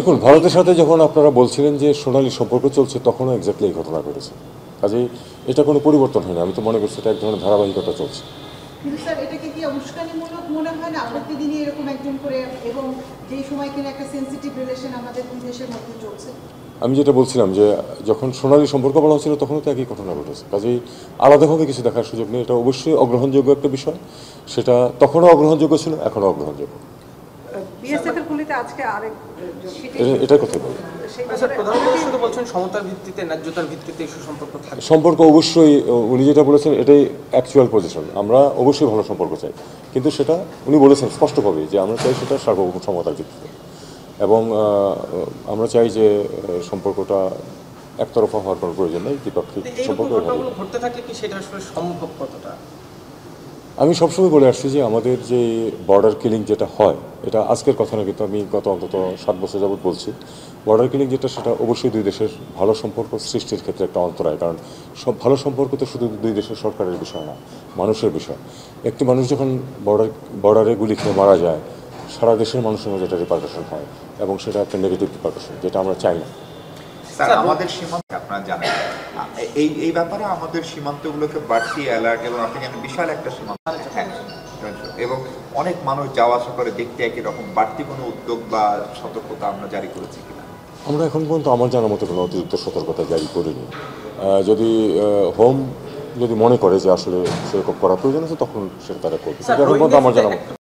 দেখুন, ভারতের সাথে যখন আপনারা বলছিলেন যে সোনালী সম্পর্ক চলছে, তখনও এক্স্যাক্টলি এই ঘটনা ঘটেছে। কাজেই এটা কোনো পরিবর্তন হয় না। আমি তো মনে করছি এটা এক ধরনের ধারাবাহিকতা চলছে। আমি যেটা বলছিলাম যে যখন সোনালী সম্পর্ক বলা হচ্ছিল তখনও তো একই ঘটনা ঘটেছে। কাজেই আলাদাভাবে কিছু দেখার সুযোগ নেই। এটা অবশ্যই অগ্রহণযোগ্য একটা বিষয়, সেটা তখনও অগ্রহণযোগ্য ছিল, এখনও অগ্রহণযোগ্য। সম্পর্ক অবশ্যই উনি যেটা বলেছেন এটাই অ্যাকচুয়াল পজিশন। আমরা অবশ্যই ভালো সম্পর্ক চাই, কিন্তু সেটা উনি বলেছেন স্পষ্টভাবে যে আমরা চাই সেটা সার্বভৌম সমতার ভিত্তিতে, এবং আমরা চাই যে সম্পর্কটা একতরফা হওয়ার কোনো প্রয়োজন নেই। দ্বিপাক্ষিক সম্পর্ক ঘটতে থাকলে কি সেটা আসলে সম্ভব কতটা? আমি সবসময় বলে আসছি যে আমাদের যে বর্ডার কিলিং যেটা হয়, এটা আজকের কথা না, কিন্তু আমি গত অন্তত 7 বছর যাবৎ বলছি, বর্ডার কিলিং যেটা সেটা অবশ্যই দুই দেশের ভালো সম্পর্ক সৃষ্টির ক্ষেত্রে একটা অন্তরায়। কারণ সব ভালো সম্পর্ক তো শুধু দুই দেশের সরকারের বিষয় না, মানুষের বিষয়। একটি মানুষ যখন বর্ডারে গুলি খেয়ে মারা যায়, সারা দেশের মানুষের মধ্যে একটা রিপারকাশন হয়, এবং সেটা একটা নেগেটিভ রিপারকাশন, যেটা আমরা চাই না। আমাদের সীমান্ত আপনারা জানেন, এই ব্যাপারে আমাদের সীমান্তগুলোকে বাড়তি অ্যালার্ট, এবং আপনি জানেন বিশাল একটা সীমান্ত এবং অনেক মানুষ যাওয়া আসা করে, দেখতে একই রকম বাড়তি কোনো উদ্যোগ বা সতর্কতা আমরা জারি করেছি কিনা? আমরা এখন পর্যন্ত আমার জানার মতো কোনো অতিরিক্ত সতর্কতা জারি করিনি। যদি মনে করে যে আসলে সেরকম করা প্রয়োজন আছে, তখন সেটা তারা করবে। আমার জানা